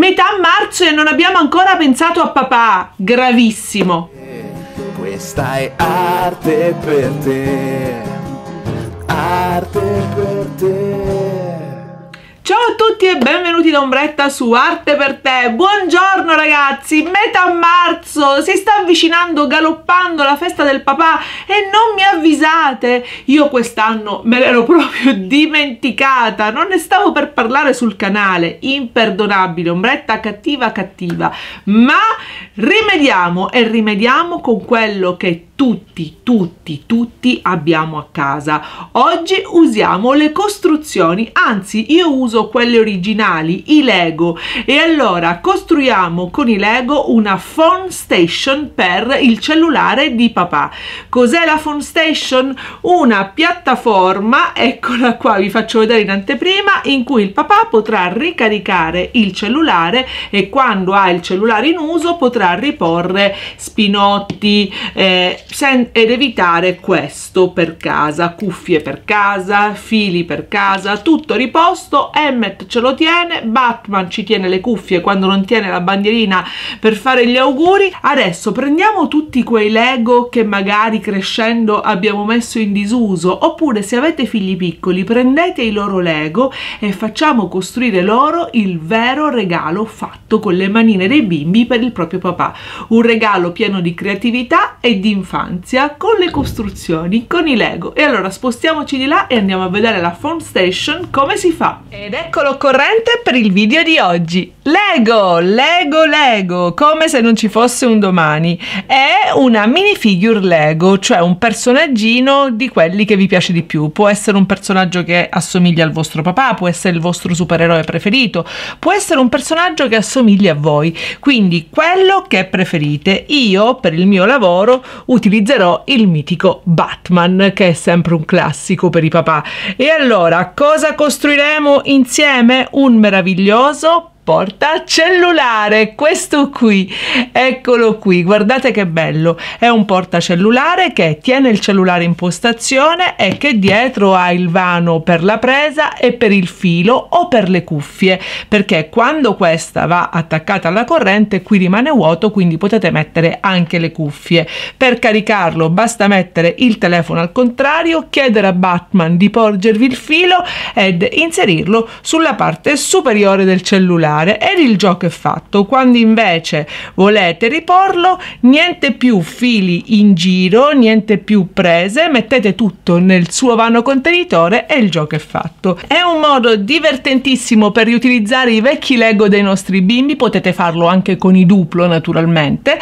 Metà marzo e non abbiamo ancora pensato a papà. Gravissimo. Questa è arte per te. Arte per te. Ciao a tutti e benvenuti da Ombretta su Arte per te. Buongiorno ragazzi, metà marzo, si sta avvicinando galoppando la festa del papà e non mi avvisate. Io quest'anno me l'ero proprio dimenticata, non ne stavo per parlare sul canale, imperdonabile, Ombretta cattiva cattiva, ma rimediamo e rimediamo con quello che tutti abbiamo a casa. Oggi usiamo le costruzioni, anzi io uso quelle originali, i Lego, e allora costruiamo con i Lego una phone station per il cellulare di papà. Cos'è la phone station? Una piattaforma, eccola qua, vi faccio vedere in anteprima, in cui il papà potrà ricaricare il cellulare e quando ha il cellulare in uso potrà riporre spinotti ed evitare questo per casa, cuffie per casa, fili per casa, tutto riposto. Emmet ce lo tiene, Batman ci tiene le cuffie quando non tiene la bandierina per fare gli auguri. Adesso prendiamo tutti quei Lego che magari crescendo abbiamo messo in disuso, oppure se avete figli piccoli prendete i loro Lego e facciamo costruire loro il vero regalo fatto con le manine dei bimbi per il proprio papà, un regalo pieno di creatività e di infanzia, con le costruzioni, con i Lego. E allora spostiamoci di là e andiamo a vedere la phone station come si fa. Ed ecco l'occorrente per il video di oggi. Lego, come se non ci fosse un domani. È una minifigure Lego, cioè un personaggino di quelli che vi piace di più. Può essere un personaggio che assomiglia al vostro papà, può essere il vostro supereroe preferito, può essere un personaggio che assomiglia a voi, quindi quello che preferite. Io per il mio lavoro utilizzerò il mitico Batman, che è sempre un classico per i papà. E allora cosa costruiremo insieme? Un meraviglioso portacellulare, questo qui, eccolo qui, guardate che bello, è un portacellulare che tiene il cellulare in postazione e che dietro ha il vano per la presa e per il filo o per le cuffie, perché quando questa va attaccata alla corrente qui rimane vuoto, quindi potete mettere anche le cuffie. Per caricarlo basta mettere il telefono al contrario, chiedere a Batman di porgervi il filo ed inserirlo sulla parte superiore del cellulare ed il gioco è fatto. Quando invece volete riporlo, niente più fili in giro, niente più prese, mettete tutto nel suo vano contenitore e il gioco è fatto. È un modo divertentissimo per riutilizzare i vecchi Lego dei nostri bimbi, potete farlo anche con i Duplo naturalmente,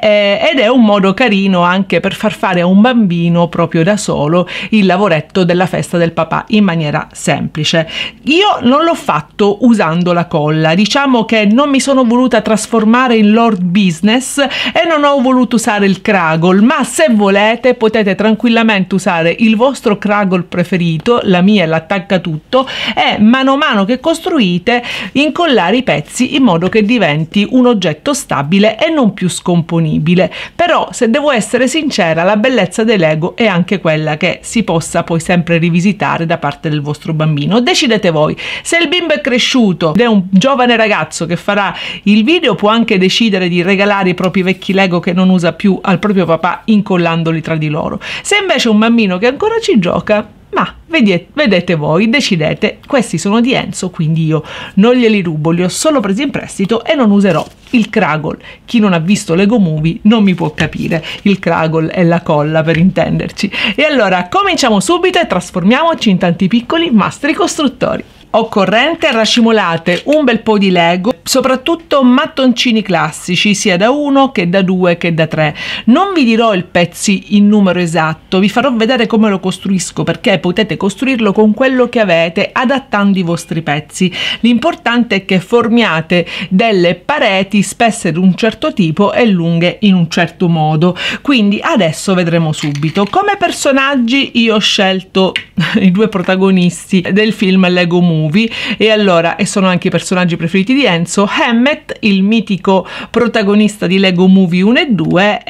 ed è un modo carino anche per far fare a un bambino proprio da solo il lavoretto della festa del papà in maniera semplice. Io non l'ho fatto usando la cosa. Diciamo che non mi sono voluta trasformare in Lord Business e non ho voluto usare il Kragle, ma se volete potete tranquillamente usare il vostro Kragle preferito, la mia è l'attaccatutto, e mano a mano che costruite incollare i pezzi in modo che diventi un oggetto stabile e non più scomponibile. Però se devo essere sincera, la bellezza dei Lego è anche quella che si possa poi sempre rivisitare da parte del vostro bambino. Decidete voi. Se il bimbo è cresciuto ed è un giovane ragazzo che farà il video, può anche decidere di regalare i propri vecchi Lego che non usa più al proprio papà incollandoli tra di loro. Se invece è un bambino che ancora ci gioca, ma vedete voi, decidete. Questi sono di Enzo, quindi io non glieli rubo, li ho solo presi in prestito e non userò il Kragle. Chi non ha visto Lego Movie non mi può capire, il Kragle è la colla per intenderci. E allora cominciamo subito e trasformiamoci in tanti piccoli mastri costruttori. Occorrente, racimolate un bel po' di Lego, soprattutto mattoncini classici, sia da 1 che da 2 che da 3. Non vi dirò il pezzi in numero esatto, vi farò vedere come lo costruisco, perché potete costruirlo con quello che avete adattando i vostri pezzi. L'importante è che formiate delle pareti spesse di un certo tipo e lunghe in un certo modo, quindi adesso vedremo subito. Come personaggi io ho scelto i due protagonisti del film Lego Movie, Movie, e allora, e sono anche i personaggi preferiti di Enzo, Hammett, il mitico protagonista di Lego Movie 1 e 2,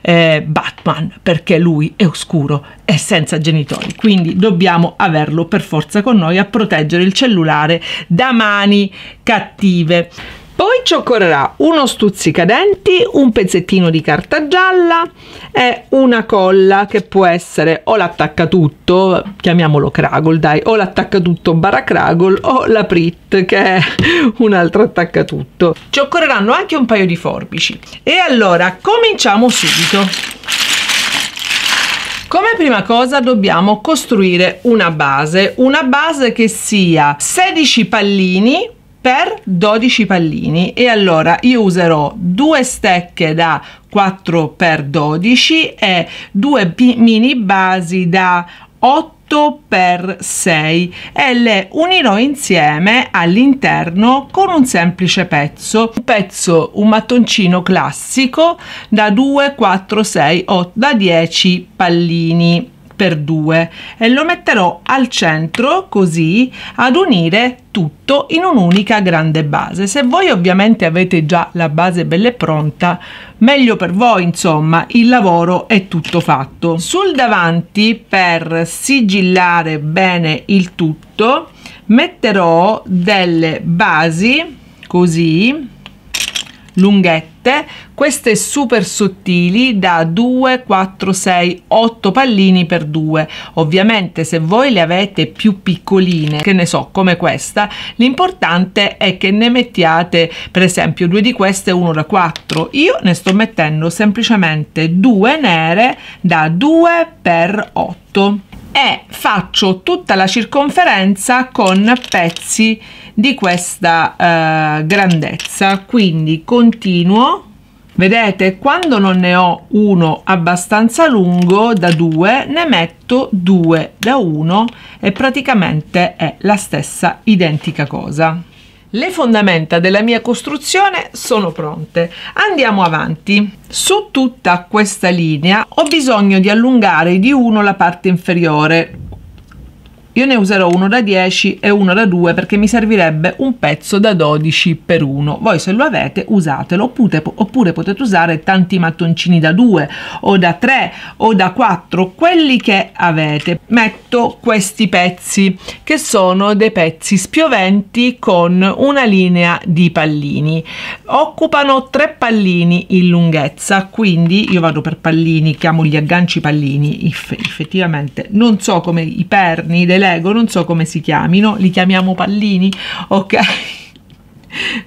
è Batman, perché lui è oscuro e senza genitori, quindi dobbiamo averlo per forza con noi a proteggere il cellulare da mani cattive. Poi ci occorrerà uno stuzzicadenti, un pezzettino di carta gialla e una colla che può essere o l'attaccatutto, chiamiamolo Kragle dai, o l'attaccatutto barra Kragle, o la Pritt che è un altro attaccatutto. Ci occorreranno anche un paio di forbici. E allora cominciamo subito. Come prima cosa dobbiamo costruire una base che sia 16 pallini per 12 pallini, e allora io userò 2 stecche da 4x12 e 2 mini basi da 8x6 e le unirò insieme all'interno con un semplice pezzo, un mattoncino classico da 2, 4, 6, 8, da 10 pallini per 2, e lo metterò al centro così ad unire tutto in un'unica grande base. Se voi ovviamente avete già la base bella e pronta, meglio per voi, insomma il lavoro è tutto fatto. Sul davanti, per sigillare bene il tutto, metterò delle basi così lunghette, queste super sottili da 2, 4, 6, 8 pallini per 2. Ovviamente se voi le avete più piccoline, che ne so, come questa, l'importante è che ne mettiate per esempio 2 di queste, 1 da 4. Io ne sto mettendo semplicemente 2 nere da 2x8 e faccio tutta la circonferenza con pezzi di questa grandezza. Quindi continuo, vedete, quando non ne ho uno abbastanza lungo da 2 ne metto 2 da 1 e praticamente è la stessa identica cosa. Le fondamenta della mia costruzione sono pronte, andiamo avanti. Su tutta questa linea ho bisogno di allungare di 1 la parte inferiore. Io ne userò uno da 10 e uno da 2 perché mi servirebbe un pezzo da 12x1. Voi se lo avete usatelo, oppure potete usare tanti mattoncini da 2 o da 3 o da 4, quelli che avete. Metto questi pezzi che sono dei pezzi spioventi con una linea di pallini. Occupano 3 pallini in lunghezza, quindi io vado per pallini, chiamo gli agganci pallini, effettivamente non so come i perni delle Lego, non so come si chiamino, li chiamiamo pallini, ok?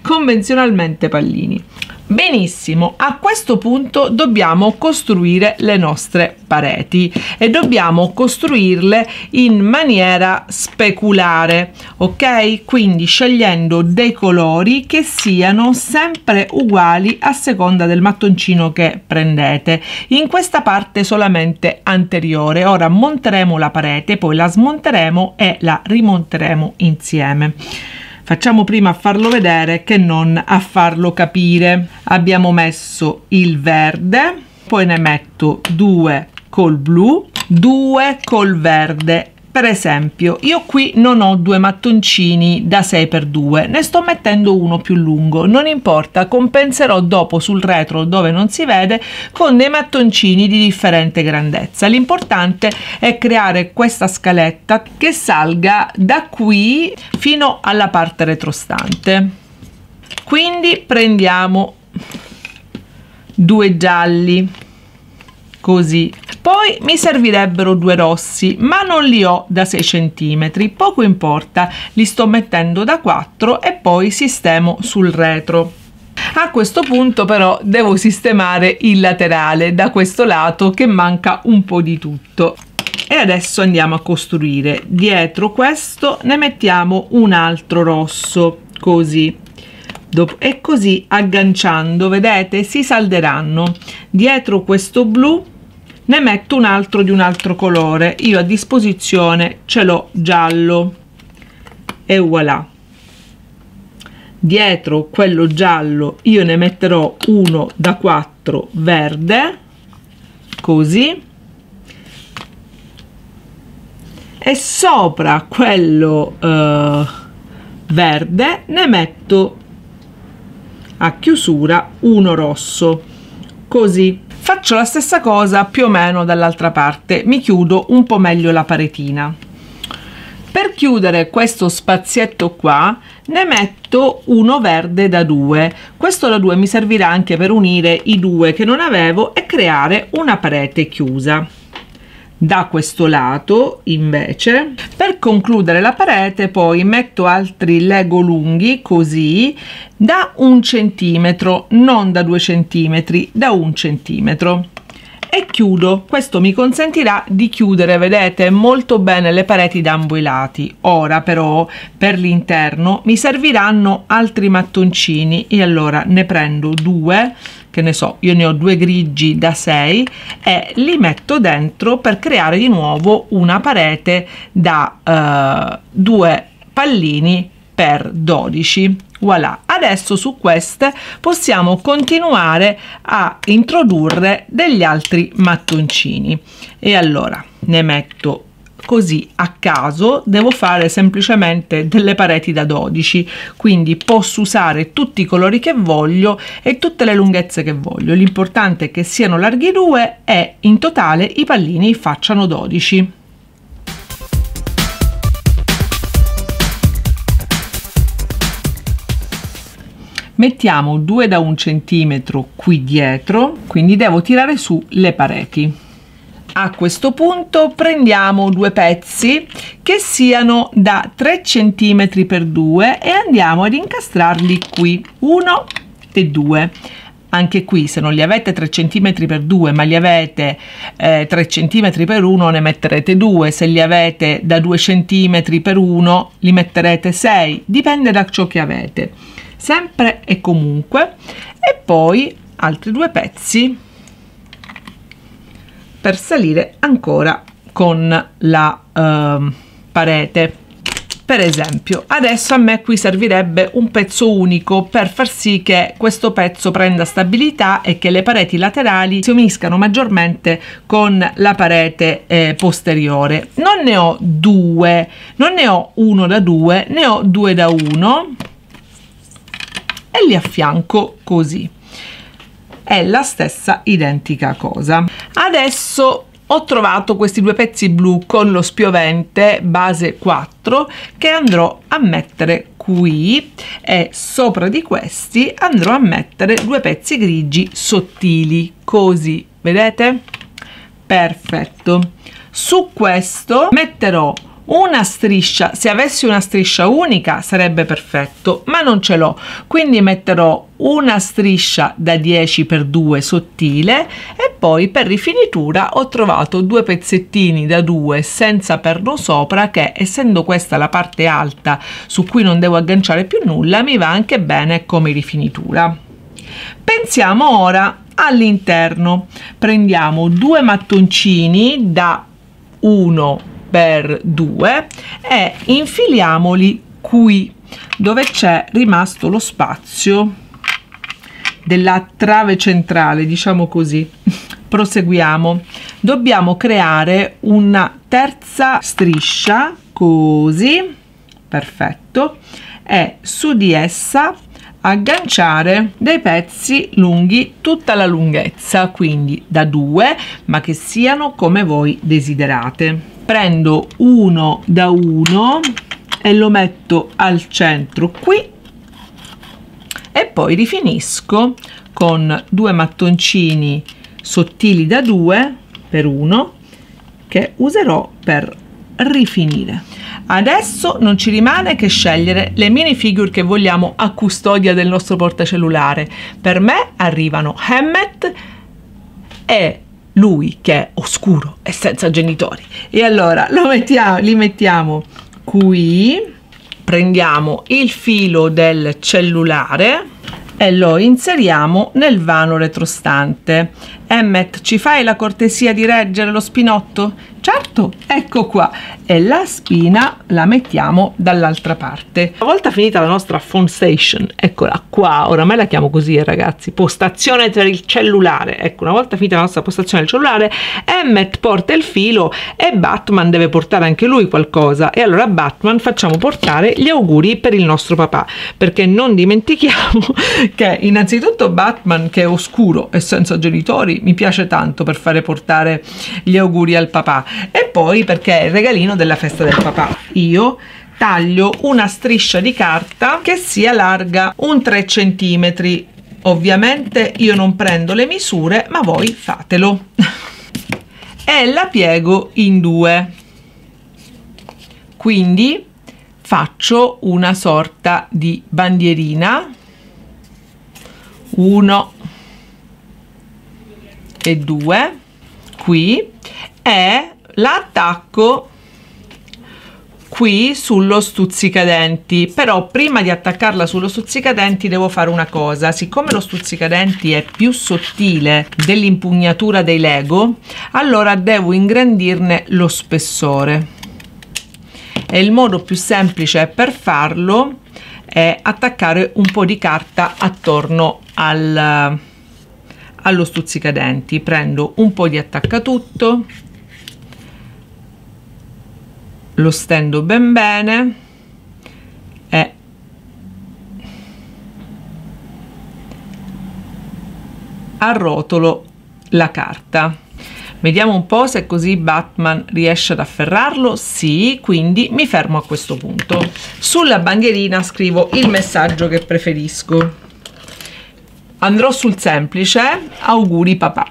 Convenzionalmente pallini. Benissimo, a questo punto dobbiamo costruire le nostre pareti e dobbiamo costruirle in maniera speculare, ok? Quindi scegliendo dei colori che siano sempre uguali a seconda del mattoncino che prendete. In questa parte solamente anteriore, ora monteremo la parete, poi la smonteremo e la rimonteremo insieme. Facciamo prima a farlo vedere che non a farlo capire. Abbiamo messo il verde, poi ne metto 2 col blu, 2 col verde. Per esempio io qui non ho 2 mattoncini da 6x2, ne sto mettendo uno più lungo, non importa, compenserò dopo sul retro dove non si vede con dei mattoncini di differente grandezza. L'importante è creare questa scaletta che salga da qui fino alla parte retrostante. Quindi prendiamo 2 gialli così. Poi mi servirebbero 2 rossi, ma non li ho da 6 cm, poco importa, li sto mettendo da 4 e poi sistemo sul retro. A questo punto però devo sistemare il laterale da questo lato che manca un po' di tutto. E adesso andiamo a costruire. Dietro questo ne mettiamo un altro rosso, così. E così agganciando, vedete, si salderanno. Dietro questo blu ne metto un altro di un altro colore, io a disposizione ce l'ho giallo, e voilà. Dietro quello giallo io ne metterò uno da 4 verde, così, e sopra quello verde, ne metto a chiusura uno rosso, così. Faccio la stessa cosa più o meno dall'altra parte, mi chiudo un po' meglio la paretina. Per chiudere questo spazietto qua ne metto uno verde da 2, questo da 2 mi servirà anche per unire i 2 che non avevo e creare una parete chiusa. Da questo lato invece, per concludere la parete, poi metto altri Lego lunghi così, da 1 centimetro, non da 2 centimetri, da 1 centimetro. E chiudo, questo mi consentirà di chiudere, vedete, molto bene le pareti da ambo i lati. Ora però per l'interno mi serviranno altri mattoncini e allora ne prendo 2, che ne so, io ne ho 2 grigi da 6 e li metto dentro per creare di nuovo una parete da 2 pallini per 12. Voilà, adesso su queste possiamo continuare a introdurre degli altri mattoncini e allora ne metto così a caso, devo fare semplicemente delle pareti da 12, quindi posso usare tutti i colori che voglio e tutte le lunghezze che voglio, l'importante è che siano larghi 2 e in totale i pallini facciano 12. Mettiamo 2 da 1 centimetro qui dietro, quindi devo tirare su le pareti. A questo punto prendiamo 2 pezzi che siano da 3 centimetri per 2 e andiamo ad incastrarli qui, 1 e 2. Anche qui, se non li avete 3 cm per 2 ma li avete 3 cm per 1, ne metterete 2. Se li avete da 2 cm per 1, li metterete 6. Dipende da ciò che avete. Sempre e comunque. E poi altri 2 pezzi per salire ancora con la parete. Per esempio, adesso a me qui servirebbe un pezzo unico per far sì che questo pezzo prenda stabilità e che le pareti laterali si uniscano maggiormente con la parete posteriore. Non ne ho 2, non ne ho 1 da 2, ne ho 2 da 1 e li affianco così. È la stessa identica cosa. Adesso ho trovato questi 2 pezzi blu con lo spiovente base 4 che andrò a mettere qui e sopra di questi andrò a mettere 2 pezzi grigi sottili, così, vedete? Perfetto. Su questo metterò una striscia, se avessi una striscia unica sarebbe perfetto, ma non ce l'ho, quindi metterò una striscia da 10 per 2 sottile e poi per rifinitura ho trovato 2 pezzettini da 2 senza perno sopra che, essendo questa la parte alta su cui non devo agganciare più nulla, mi va anche bene come rifinitura. Pensiamo ora all'interno. Prendiamo 2 mattoncini da 1 per 2 e infiliamoli qui dove c'è rimasto lo spazio della trave centrale, diciamo così. Proseguiamo, dobbiamo creare una terza striscia, così, perfetto, e su di essa agganciare dei pezzi lunghi tutta la lunghezza, quindi da 2, ma che siano come voi desiderate. Prendo 1 da 1 e lo metto al centro qui e poi rifinisco con 2 mattoncini sottili da 2 per 1 che userò per rifinire. Adesso non ci rimane che scegliere le minifigure che vogliamo a custodia del nostro portacellulare. Per me arrivano Hammett e lui che è oscuro e senza genitori, e allora li mettiamo qui. Prendiamo il filo del cellulare e lo inseriamo nel vano retrostante. Emmet, ci fai la cortesia di reggere lo spinotto? Certo, ecco qua, e la spina la mettiamo dall'altra parte. Una volta finita la nostra fonstation, eccola qua, oramai la chiamo così ragazzi, postazione per il cellulare. Ecco, una volta finita la nostra postazione del cellulare, Emmet porta il filo e Batman deve portare anche lui qualcosa, e allora Batman facciamo portare gli auguri per il nostro papà, perché non dimentichiamo che innanzitutto Batman, che è oscuro e senza genitori, mi piace tanto per fare portare gli auguri al papà. E poi perché è il regalino della festa del papà. Io taglio una striscia di carta che sia larga un 3 cm. Ovviamente io non prendo le misure, ma voi fatelo. E la piego in due, quindi faccio una sorta di bandierina. 1 e 2 qui, e la attacco qui sullo stuzzicadenti. Però prima di attaccarla sullo stuzzicadenti devo fare una cosa: siccome lo stuzzicadenti è più sottile dell'impugnatura dei Lego, allora devo ingrandirne lo spessore, e il modo più semplice per farlo è attaccare un po' di carta attorno allo stuzzicadenti. Prendo un po' di attaccatutto, lo stendo ben bene e arrotolo la carta. Vediamo un po' se così Batman riesce ad afferrarlo. Sì, quindi mi fermo a questo punto. Sulla bandierina scrivo il messaggio che preferisco. Andrò sul semplice, auguri papà.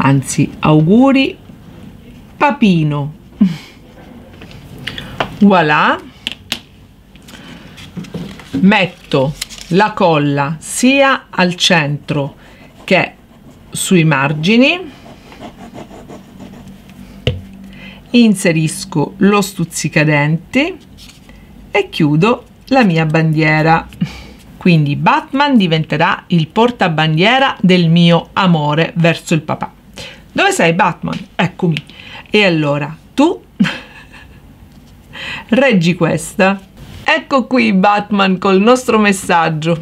Anzi, auguri papino. Voilà. Metto la colla sia al centro che sui margini. Inserisco lo stuzzicadenti e chiudo la mia bandiera. Quindi Batman diventerà il portabandiera del mio amore verso il papà. Dove sei Batman? Eccomi. E allora tu reggi questa. Ecco qui Batman col nostro messaggio.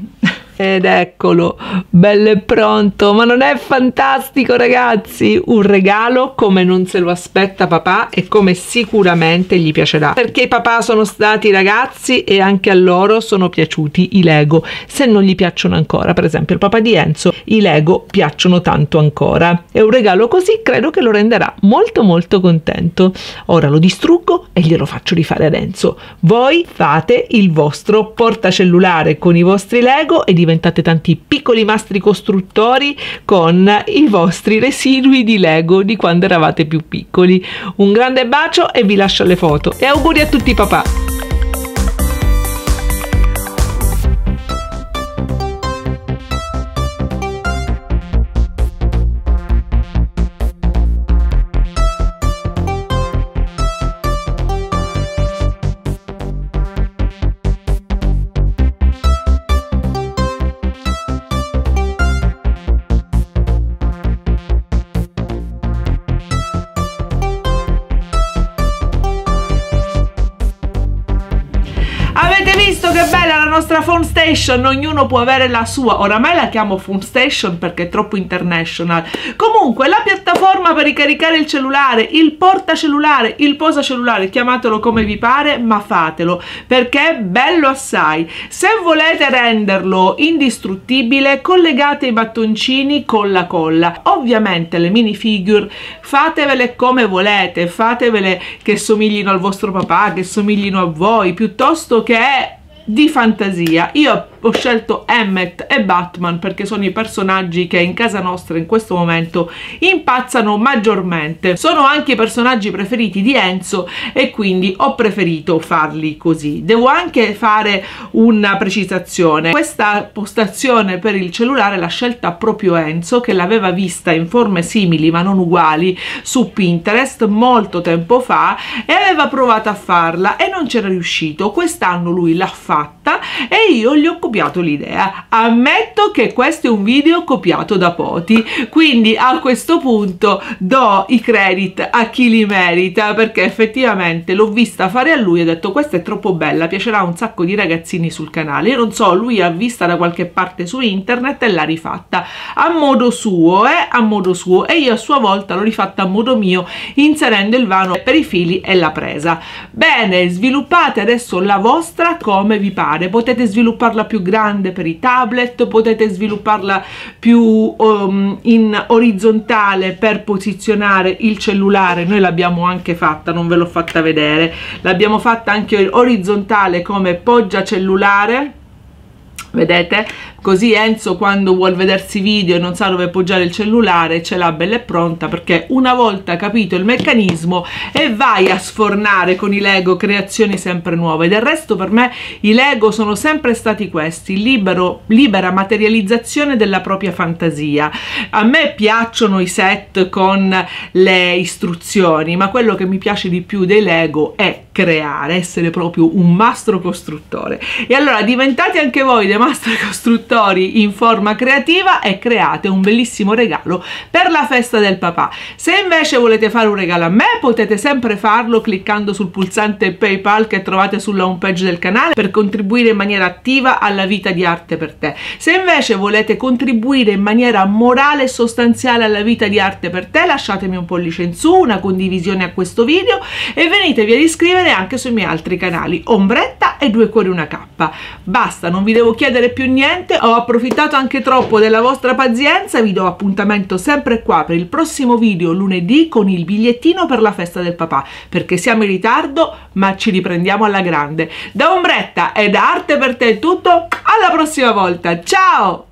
Ed eccolo, bello e pronto. Ma non è fantastico ragazzi? Un regalo come non se lo aspetta papà, e come sicuramente gli piacerà, perché i papà sono stati ragazzi e anche a loro sono piaciuti i Lego, se non gli piacciono ancora. Per esempio il papà di Enzo i Lego piacciono tanto ancora, e un regalo così credo che lo renderà molto molto contento. Ora lo distruggo e glielo faccio rifare ad Enzo. Voi fate il vostro portacellulare con i vostri Lego e diventate tanti piccoli mastri costruttori con i vostri residui di Lego di quando eravate più piccoli. Un grande bacio e vi lascio le foto, e auguri a tutti i papà! Che bella la nostra phone station, ognuno può avere la sua. Oramai la chiamo phone station perché è troppo international. Comunque la piattaforma per ricaricare il cellulare, il portacellulare, il posacellulare, chiamatelo come vi pare, ma fatelo perché è bello assai. Se volete renderlo indistruttibile, collegate i battoncini con la colla. Ovviamente le minifigure fatevele come volete, fatevele che somiglino al vostro papà, che somiglino a voi, piuttosto che di fantasia. Io ho scelto Emmet e Batman perché sono i personaggi che in casa nostra in questo momento impazzano maggiormente. Sono anche i personaggi preferiti di Enzo e quindi ho preferito farli così. Devo anche fare una precisazione: questa postazione per il cellulare l'ha scelta proprio Enzo, che l'aveva vista in forme simili ma non uguali su Pinterest molto tempo fa, e aveva provato a farla e non c'era riuscito. Quest'anno lui l'ha fatta fatta e io gli ho copiato l'idea. Ammetto che questo è un video copiato da Poti, quindi a questo punto do i credit a chi li merita, perché effettivamente l'ho vista fare a lui e ho detto questa è troppo bella, piacerà a un sacco di ragazzini sul canale. Io non so, lui l'ha vista da qualche parte su internet e l'ha rifatta a modo suo, e io a sua volta l'ho rifatta a modo mio, inserendo il vano per i fili e la presa. Bene, sviluppate adesso la vostra come vi pare, potete svilupparla più grande per i tablet, potete svilupparla più in orizzontale per posizionare il cellulare. Noi l'abbiamo anche fatta, non ve l'ho fatta vedere, l'abbiamo fatta anche orizzontale come poggia cellulare, vedete? Così Enzo, quando vuol vedersi video e non sa dove poggiare il cellulare, ce l'ha bella e pronta, perché una volta capito il meccanismo e vai a sfornare con i Lego creazioni sempre nuove. Del resto per me i Lego sono sempre stati questi, libera materializzazione della propria fantasia. A me piacciono i set con le istruzioni, ma quello che mi piace di più dei Lego è creare, essere proprio un mastro costruttore. E allora diventate anche voi dei mastri costruttori in forma creativa e create un bellissimo regalo per la festa del papà. Se invece volete fare un regalo a me, potete sempre farlo cliccando sul pulsante PayPal che trovate sulla home page del canale per contribuire in maniera attiva alla vita di Arte per te. Se invece volete contribuire in maniera morale e sostanziale alla vita di Arte per te, lasciatemi un pollice in su, una condivisione a questo video e venitevi ad iscrivervi anche sui miei altri canali Ombretta e 2 cuori 1 K. Basta, non vi devo chiedere più niente, ho approfittato anche troppo della vostra pazienza. Vi do appuntamento sempre qua per il prossimo video lunedì con il bigliettino per la festa del papà, perché siamo in ritardo ma ci riprendiamo alla grande. Da Ombretta e da Arte per te è tutto, alla prossima volta, ciao!